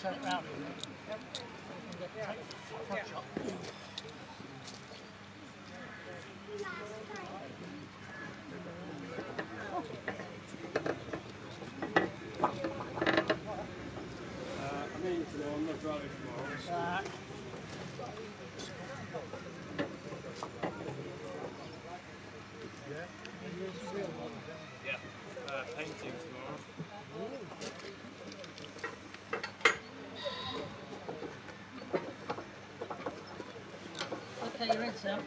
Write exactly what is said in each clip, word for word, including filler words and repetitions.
Turn it round. Yep. Yeah. Yeah. Yeah. Okay, you're in, Sam.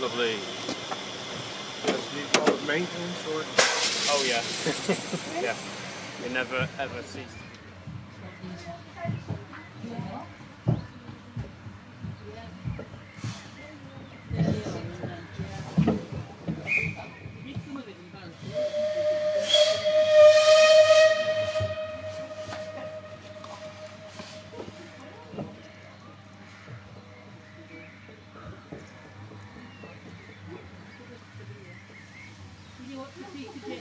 Lovely. Does it involve maintenance or? Oh yeah. Yeah. You never ever cease to. What you see today?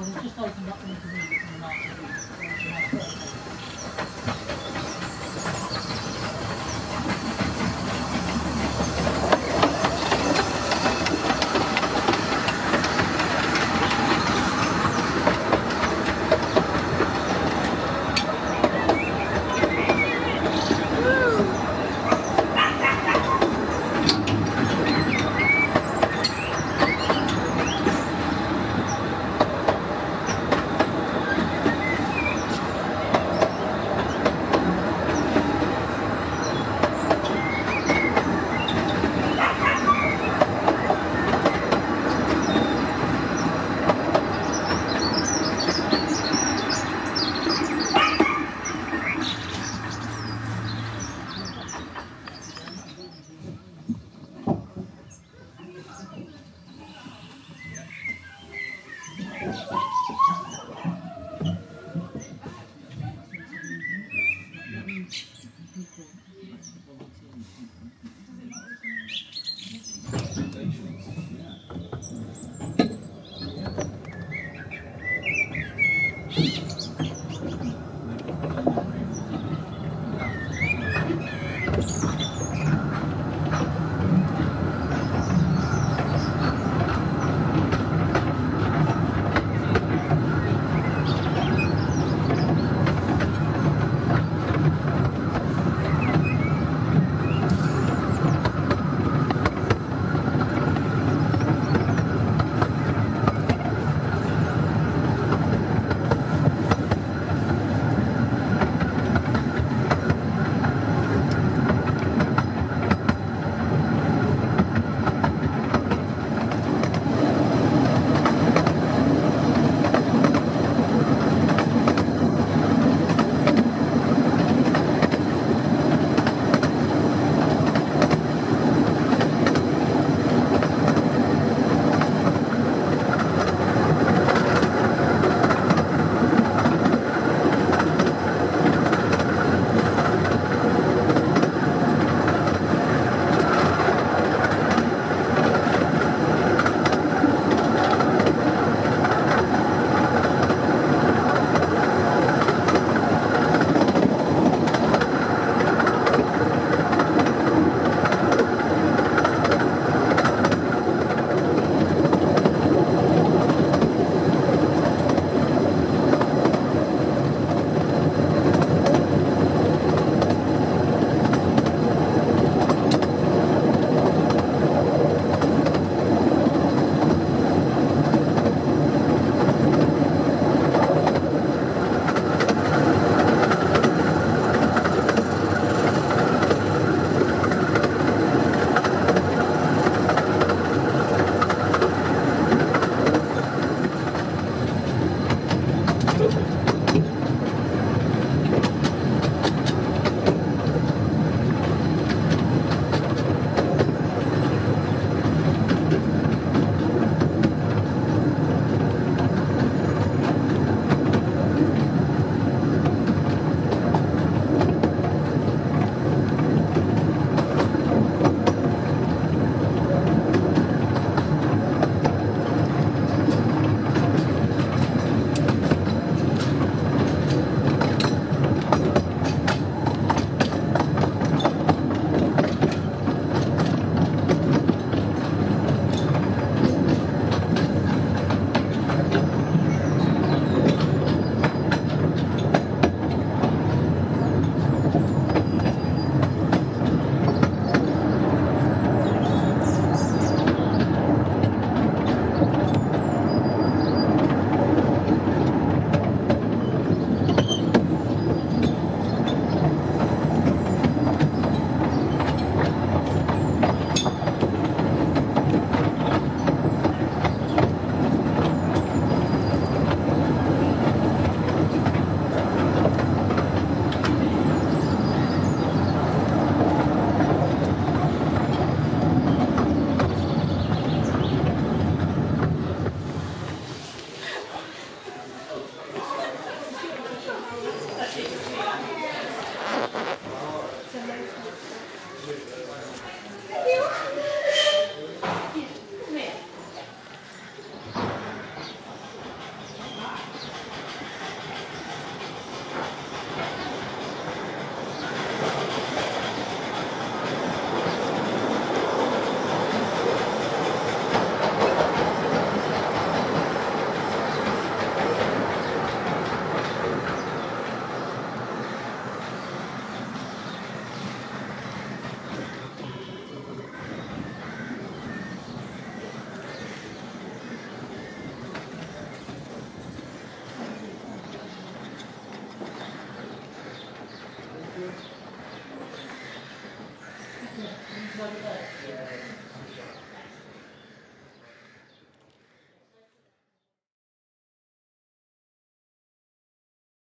well, it's just opened up into the music in the